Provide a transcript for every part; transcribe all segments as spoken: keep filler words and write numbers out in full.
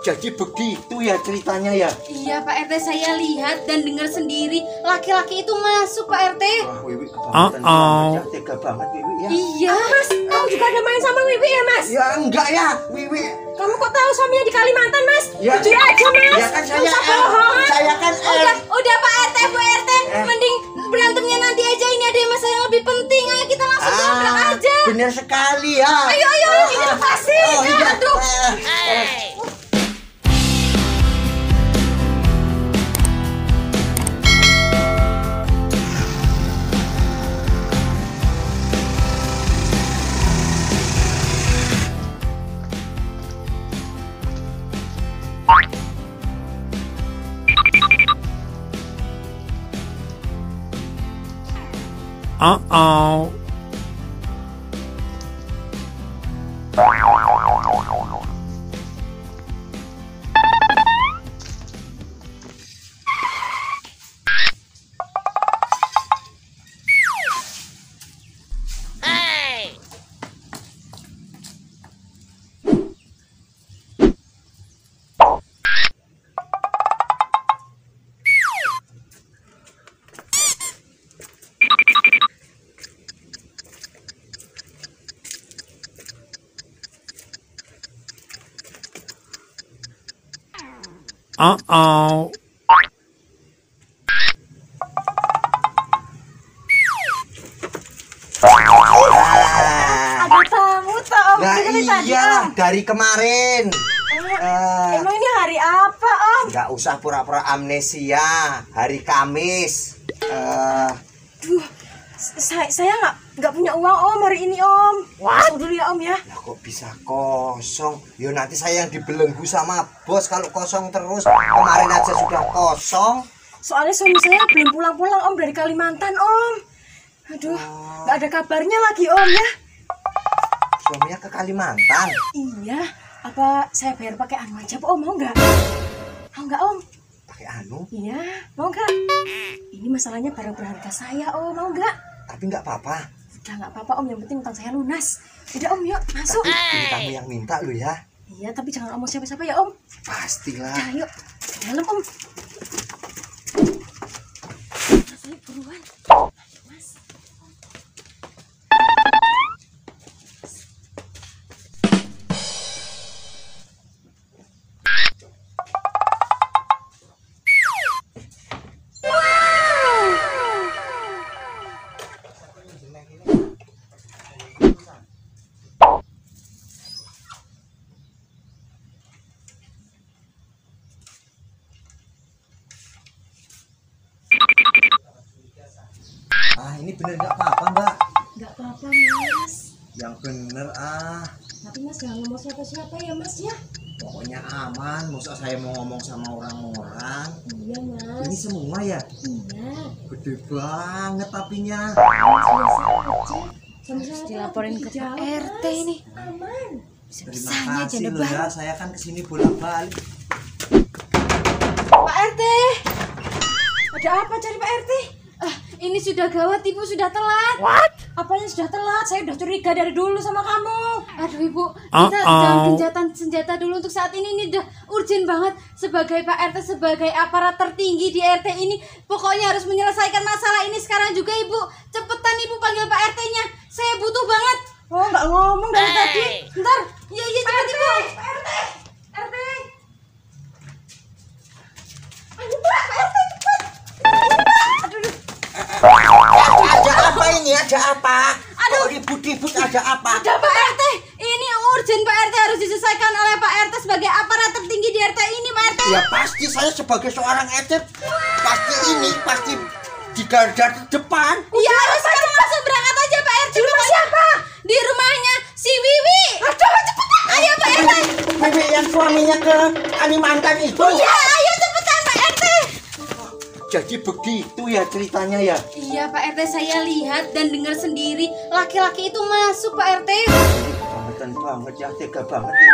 Jadi begitu ya ceritanya ya? Iya Pak R T, saya lihat dan dengar sendiri laki-laki itu masuk Pak R T. Wah Wiwi kebangetan, oh, oh. Tega banget Wiwi ya. Iya ah, Mas, kamu juga ada main sama Wiwi ya Mas? Ya enggak ya Wiwi. Kamu kok tahu suaminya di Kalimantan Mas? Ya. Jujur aja Mas. Ya kan saya bohong. Saya kan udah, udah Pak R T, Bu R T, eh. mending berantemnya nanti aja, ini ada masalah yang lebih penting. Ayo kita langsung ah, dobrak aja. Bener sekali ya. Ayo ayo ayo ah, ini lepasin. Oh, iya. Aduh. Eh. Uh oh. Uh-oh. Ada tamu toh Om. Nah, iya, tadi, dari kemarin. Eh, uh, emang ini hari apa Om? Gak usah pura-pura amnesia. Hari Kamis. Uh, Duh, saya saya gak, gak punya uang Om hari ini Om. Masuk dulu ya Om ya. Kok bisa kosong? Yo nanti saya yang dibelenggu sama bos kalau kosong terus. Kemarin aja sudah kosong. Soalnya suami saya belum pulang-pulang Om dari Kalimantan Om. Aduh, nggak ada kabarnya lagi Om ya. Suaminya ke Kalimantan? Iya. Apa saya bayar pakai anu aja Om, mau nggak? Mau nggak Om? Pakai anu? Iya. Mau nggak? Ini masalahnya barang berharga saya Om, mau nggak? Tapi nggak apa-apa. Udah nggak apa-apa Om, yang penting utang saya lunas. Udah Om, yuk masuk. Ini kamu yang minta lo ya. Iya, tapi jangan omong siapa-siapa ya Om. Pastilah. Udah, yuk ke dalam Om. Masanya buruan. Ayo Mas. Ini bener nggak apa-apa Mbak? Nggak apa-apa Mas. Yang bener ah. Tapi Mas jangan ngomong siapa-siapa ya Mas ya. Pokoknya aman, masa saya mau ngomong sama orang-orang. Iya Mas. Ini semua ya? Iya. Gede banget apinya. Harus dilaporin ke R T ini. Aman. Terima kasih loh ya, saya kan kesini bolak-balik. Pak R T, ada apa cari Pak R T? Ah, ini sudah gawat, Ibu sudah telat. What? Apanya sudah telat? Saya sudah curiga dari dulu sama kamu. Aduh Ibu, kita uh -oh. jangan gencatan senjata dulu untuk saat ini. Ini udah urgent banget. Sebagai Pak R T, sebagai aparat tertinggi di R T ini, pokoknya harus menyelesaikan masalah ini sekarang juga Ibu. Cepetan Ibu panggil Pak R T-nya. Saya butuh banget. Oh, nggak ngomong dari hey. tadi. Bentar. Iya, iya cepat Ibu. Pak R T. R T. Aduh, Pak R T cepat. Aduh. Ada apa ini? Ada apa? Aduh, ribut-ribut ada apa? Ada Pak R T. Ini urgent Pak R T, harus diselesaikan oleh Pak R T sebagai aparat tertinggi di R T ini Pak R T. Ya pasti saya sebagai seorang R T pasti ini pasti di garda depan. Iya, harus sekarang langsung berangkat aja Pak R T. Di rumah siapa? Di rumahnya si Wiwi. Aduh, cepetan. Ayo Pak R T. Wiwi yang suaminya ke Kalimantan itu. Iya, ayo cepetan Pak R T. Jadi begitu ya ceritanya ya? Iya Pak R T, saya lihat dan dengar sendiri laki-laki itu masuk Pak R T. Kebangetan banget ya, tega banget ya.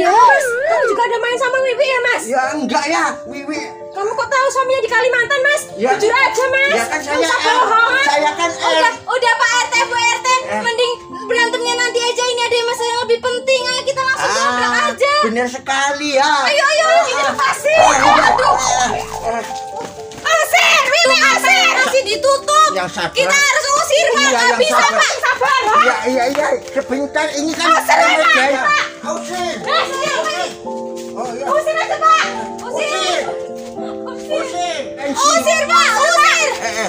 Iya Mas, kamu juga ada main sama Wiwi ya Mas? Ya enggak ya Wiwi. Kamu kok tahu suaminya di Kalimantan Mas? Ya. Jujur aja Mas. Ya kan saya bohong. Saya kan udah, udah Pak R T, Bu R T, eh. mending berantemnya nanti aja, ini ada masalah yang lebih penting. Ayo kita langsung ah, dobrak aja. Bener bener sekali ya. Ayo ayo ini lepasin. Aduh. Asir, Wiwi asir, masih ditutup. Kita harus usir Pak, nggak bisa Pak, sabar. Iya iya iya, sebentar ini kan. Usir Pak. Usir. Usir aja Pak. Usir. Usir. Usir Pak, usir. Eh.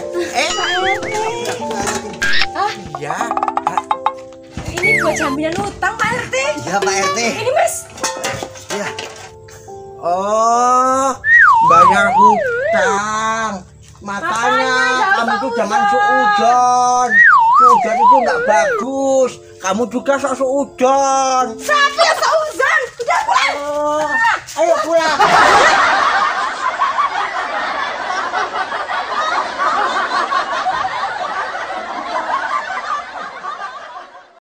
Hah? Ya. Ini buat jaminan utang Pak R T. Iya Pak R T. Ini Mas. Iya. Oh, banyak hutang. Makanya kamu tuh jangan seudon. Seudon itu nggak bagus. Kamu juga sok seudon. Siapa yang seudon? Udah pulang. Ayo pulang.